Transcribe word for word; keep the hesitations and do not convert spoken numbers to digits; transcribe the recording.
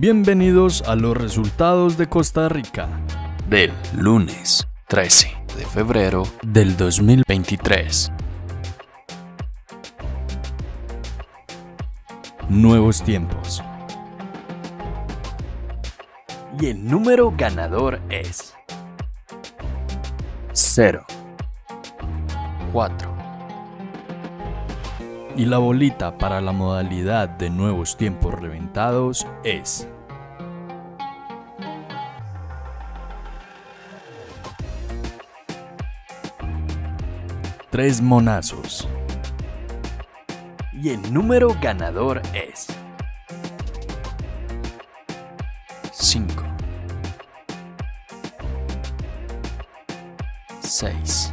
Bienvenidos a los resultados de Costa Rica del lunes trece de febrero del dos mil veintitrés. Nuevos Tiempos. Y el número ganador es cero, cuatro. Y la bolita para la modalidad de Nuevos Tiempos reventados es tres Monazos. Y el número ganador es cinco, seis,